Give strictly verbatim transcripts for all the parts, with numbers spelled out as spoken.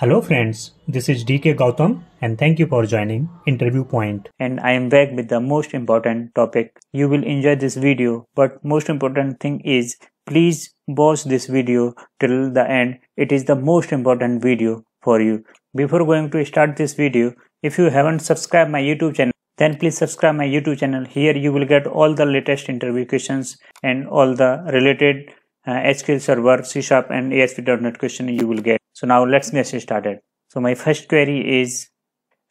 Hello friends, this is D K Gautam and thank you for joining Interview Point. And I am back with the most important topic. You will enjoy this video, but most important thing is please watch this video till the end. It is the most important video for you. Before going to start this video, if you haven't subscribed my YouTube channel, then please subscribe my YouTube channel. Here you will get all the latest interview questions and all the related uh, S Q L Server, C sharp and A S P dot net question you will get. So now let's get started. So my first query is,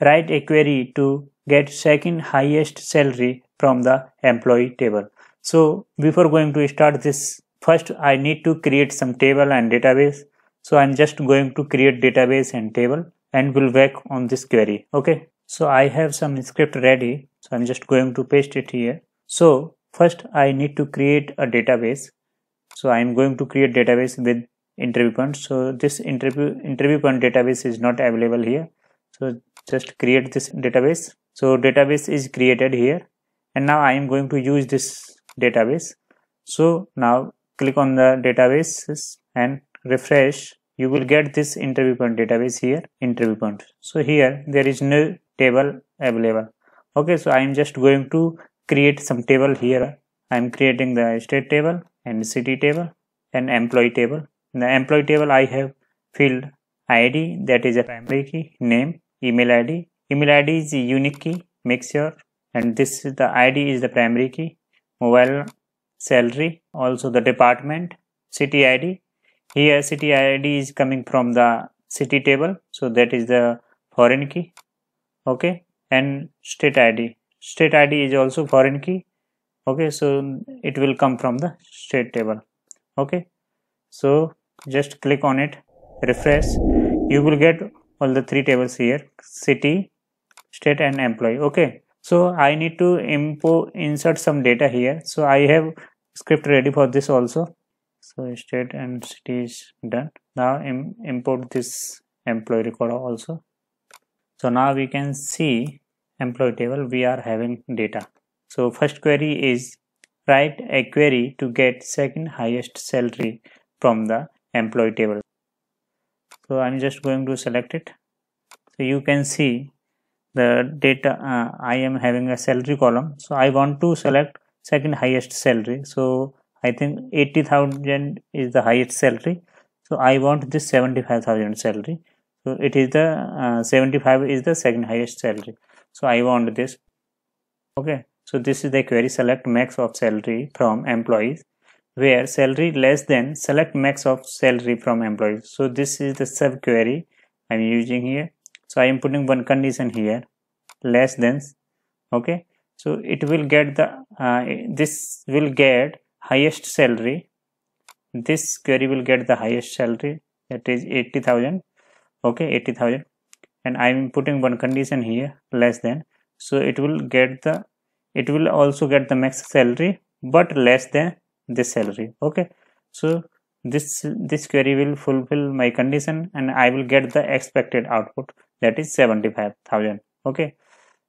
write a query to get second highest salary from the employee table. So before going to start this, first I need to create some table and database. So I'm just going to create database and table and we'll work on this query. Okay. So I have some script ready. So I'm just going to paste it here. So first I need to create a database. So I'm going to create database with Interview Point. So this interview interview point database is not available here. So just create this database. So database is created here. And now I am going to use this database. So now click on the databases and refresh. You will get this Interview Point database here, Interview Point. So here there is no table available. Okay, so I am just going to create some table here. I am creating the state table and city table and employee table. In the employee table I have field I D, that is a primary key, name, email I D. Email I D is a unique key, make sure, and this is the I D is the primary key, mobile, salary, also the department, city I D. Here city I D is coming from the city table, so that is the foreign key. Okay, and state I D. State I D is also foreign key. Okay, so it will come from the state table. Okay, so just click on it, refresh. You will get all the three tables here, city, state and employee. Okay, so I need to import, insert some data here. So I have script ready for this also. So state and city is done. Now im- import this employee record also. So now we can see employee table, we are having data. So first query is, write a query to get second highest salary from the employee table. So I'm just going to select it. So you can see the data, uh, I am having a salary column. So I want to select second highest salary. So I think eighty thousand is the highest salary. So I want this seventy-five thousand salary. So it is the uh, seventy-five is the second highest salary. So I want this. Okay. So this is the query, select max of salary from employees, where salary less than select max of salary from employees. So this is the sub query I'm using here. So I am putting one condition here, less than. Okay. So it will get the, uh, this will get highest salary. This query will get the highest salary, that is eighty thousand. Okay, eighty thousand. And I am putting one condition here, less than. So it will get the, it will also get the max salary but less than this salary. Okay, so this this query will fulfill my condition and I will get the expected output, that is seventy-five thousand. Okay,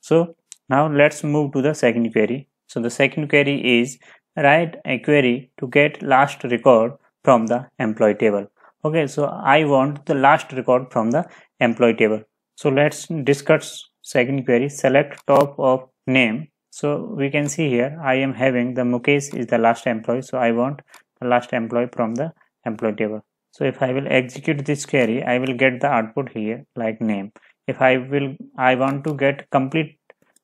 so now let's move to the second query. So the second query is, write a query to get last record from the employee table. Okay, so I want the last record from the employee table. So let's discuss second query, select top of name. So we can see here I am having the Mukesh is the last employee. So I want the last employee from the employee table. So if I will execute this query, I will get the output here like name. If I will, I want to get complete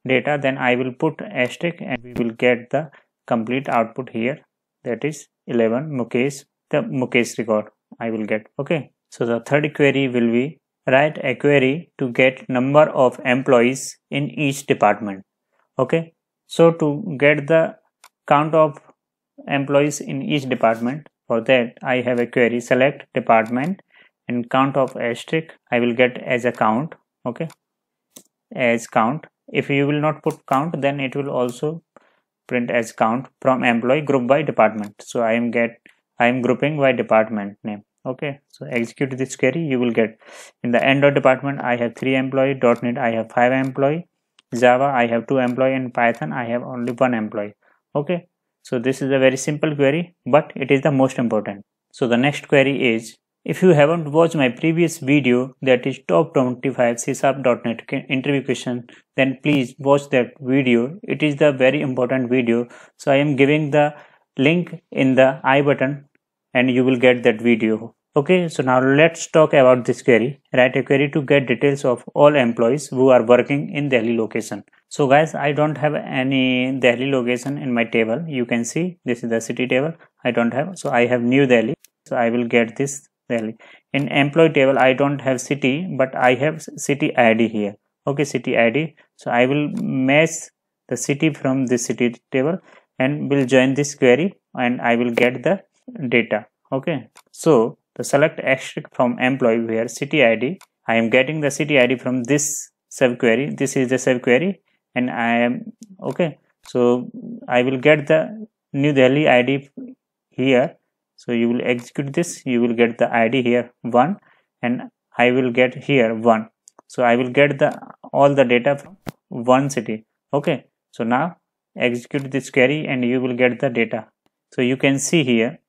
data, then I will put asterisk and we will get the complete output here, that is eleven Mukesh, the Mukesh record I will get. Okay, so the third query will be, write a query to get number of employees in each department. Okay, so to get the count of employees in each department, for that I have a query, select department and count of asterisk I will get as a count. Okay, as count. If you will not put count, then it will also print as count from employee group by department. So I am get I am grouping by department name. Okay, so execute this query, you will get in the end of department I have three employee, .NET I have five employee, Java I have two employee and Python I have only one employee. Okay, so this is a very simple query but it is the most important. So the next query is, If you haven't watched my previous video, that is top twenty-five C sharp .dot net interview question, then please watch that video. It is the very important video. So I am giving the link in the I button and you will get that video. Okay, so now let's talk about this query. Write a query to get details of all employees who are working in Delhi location. So guys, I don't have any Delhi location in my table. You can see this is the city table. I don't have, so I have New Delhi. So I will get this Delhi. In employee table, I don't have city, but I have city I D here. Okay, city I D. So I will match the city from this city table and will join this query and I will get the data. Okay, so the select asterisk from employee where city I D. I am getting the city I D from this subquery. This is the subquery and I am okay. So I will get the New Delhi I D here. So you will execute this, you will get the I D here one and I will get here one. So I will get the all the data from one city. Okay. So now execute this query and you will get the data. So you can see here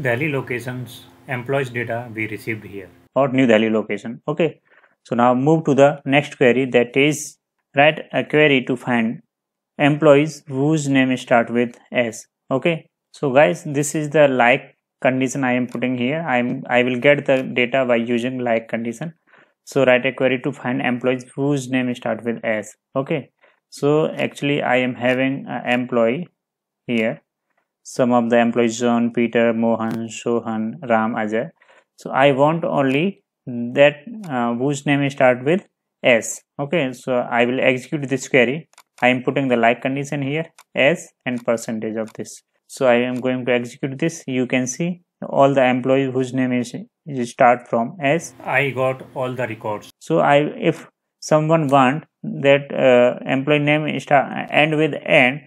Delhi locations employees data we received here or New Delhi location. Okay. So now move to the next query, that is write a query to find employees whose name start with S. Okay. So guys, this is the like condition I am putting here. I am I will get the data by using like condition. So write a query to find employees whose name start with S. Okay. So actually I am having an employee here. Some of the employees John, Peter, Mohan, Sohan, Ram, Ajay. So I want only that uh, whose name start with S. Okay. So I will execute this query. I am putting the like condition here, S and percentage of this. So I am going to execute this. You can see all the employees whose name is, is start from S. I got all the records. So I, if someone want that uh, employee name start end with N,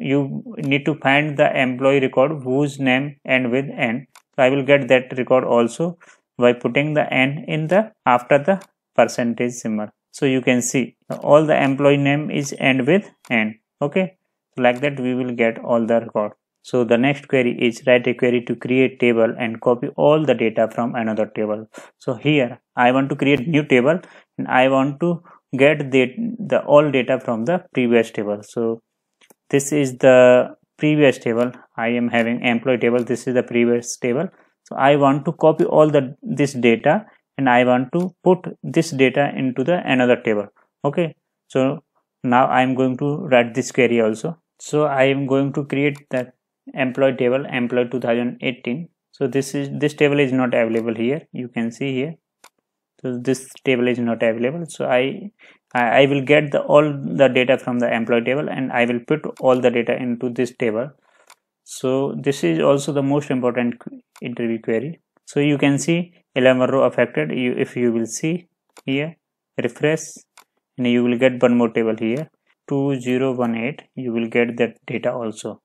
you need to find the employee record whose name end with N. So I will get that record also by putting the N in the after the percentage symbol. So you can see all the employee name is end with N. Okay, like that we will get all the record. So the next query is write a query to create table and copy all the data from another table. So here I want to create new table and I want to get the, the all data from the previous table. So this is the previous table. I am having employee table. This is the previous table. So I want to copy all the this data and I want to put this data into the another table. Okay. So now I am going to write this query also. So I am going to create that employee table employee two thousand eighteen. So this is this table is not available here. You can see here, so this table is not available. So I I will get the all the data from the employee table and I will put all the data into this table. So this is also the most important interview query. So you can see eleven row affected. You if you will see here, refresh and you will get one more table here two thousand eighteen. You will get that data also.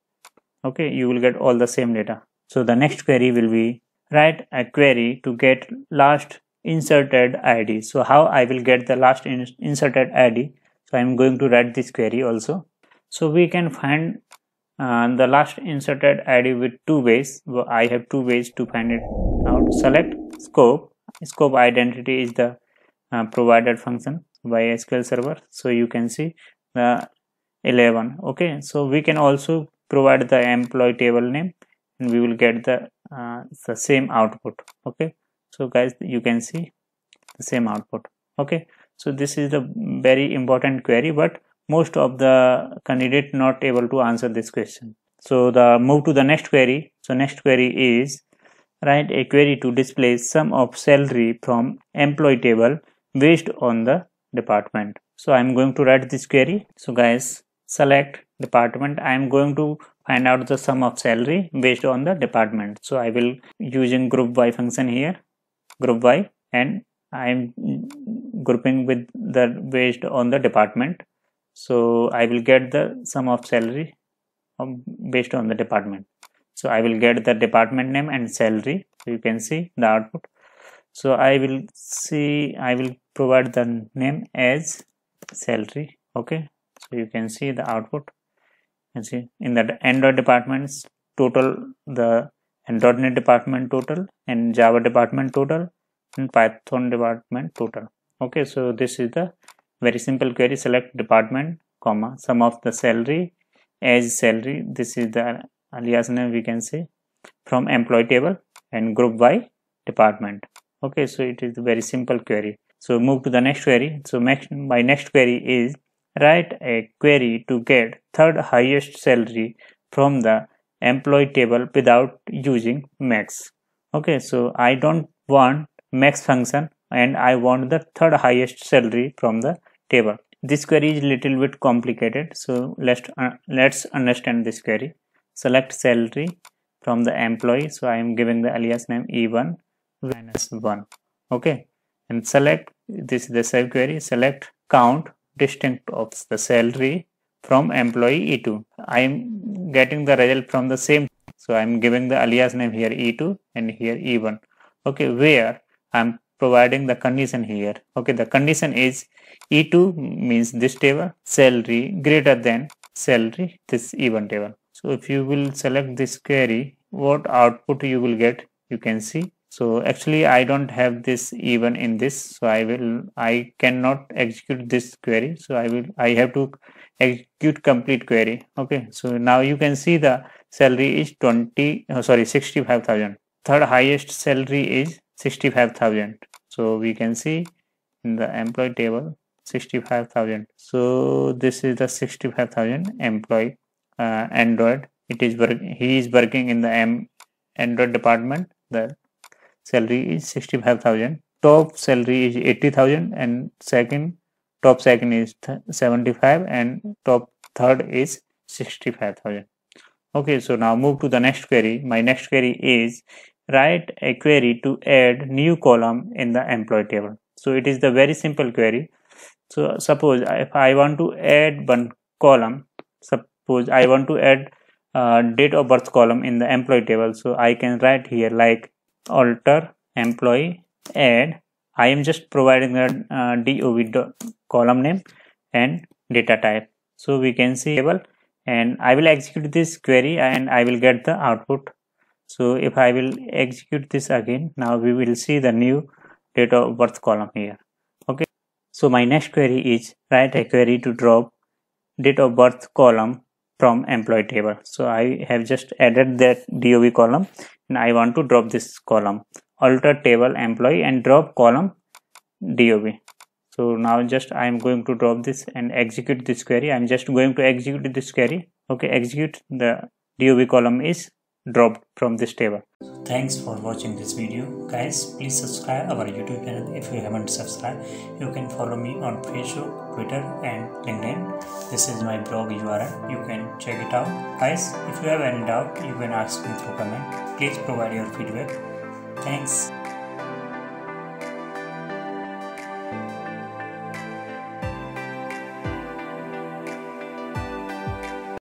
Okay, you will get all the same data. So the next query will be write a query to get last inserted I D. So how I will get the last in inserted I D. So I am going to write this query also. So we can find uh, the last inserted I D with two ways. I have two ways to find it out. Select scope. Scope identity is the uh, provided function by S Q L Server. So you can see the eleven. Okay, so we can also provide the employee table name and we will get the uh, the same output. Okay, so guys, you can see the same output. Okay, so this is the very important query, but most of the candidate not able to answer this question. So the move to the next query. So next query is write a query to display sum of salary from employee table based on the department. So I am going to write this query. So guys, select department. I am going to find out the sum of salary based on the department. So I will using group by function here, group by, and I am grouping with the based on the department. So I will get the sum of salary based on the department. So I will get the department name and salary. So you can see the output. So I will see, I will provide the name as salary. Okay, so you can see the output. And see in the Android departments total the and .NET department total, and Java department total, and Python department total. Okay, so this is the very simple query. Select department, comma, sum of the salary as salary, this is the alias name we can say, from employee table, and group by department. Okay, so it is a very simple query. So move to the next query. So my next query is write a query to get third highest salary from the employee table without using max. Okay, so I don't want max function and I want the third highest salary from the table. This query is little bit complicated, so let's uh, let's understand this query. Select salary from the employee, so I am giving the alias name E one minus one. Okay, and select, this is the sub query, select count distinct of the salary from employee E two. I am getting the result from the same, so I am giving the alias name here E two and here E one. Okay, where I am providing the condition here. Okay, the condition is E two means this table, salary greater than salary, this E one table. So if you will select this query, what output you will get, you can see. So actually I don't have this E one in this, so I will I cannot execute this query, so I will I have to execute complete query. Okay, so now you can see the salary is twenty oh, sorry sixty-five thousand. Third highest salary is sixty-five thousand, so we can see in the employee table sixty-five thousand. So this is the sixty-five thousand employee, uh, Android, it is he is working in the M Android department. The salary is sixty-five thousand, top salary is eighty thousand, and second top second is seventy-five, and top third is sixty-five thousand. Okay, so now move to the next query. My next query is write a query to add new column in the employee table. So it is the very simple query. So suppose if I want to add one column, suppose I want to add uh, date of birth column in the employee table, so I can write here like alter employee add. I am just providing a uh, D O V column name and data type, so we can see table, and I will execute this query and I will get the output. So if I will execute this again, now we will see the new date of birth column here. Okay, so my next query is write a query to drop date of birth column from employee table. So I have just added that D O B column and I want to drop this column, alter table employee and drop column D O B. So now just I am going to drop this and execute this query. I am just going to execute this query. Okay, execute, the D O B column is dropped from this table. Thanks for watching this video, guys. Please subscribe our YouTube channel if you haven't subscribed. You can follow me on Facebook, Twitter and LinkedIn. This is my blog U R L, you can check it out, guys. If you have any doubt, you can ask me through comment. Please provide your feedback. Thanks.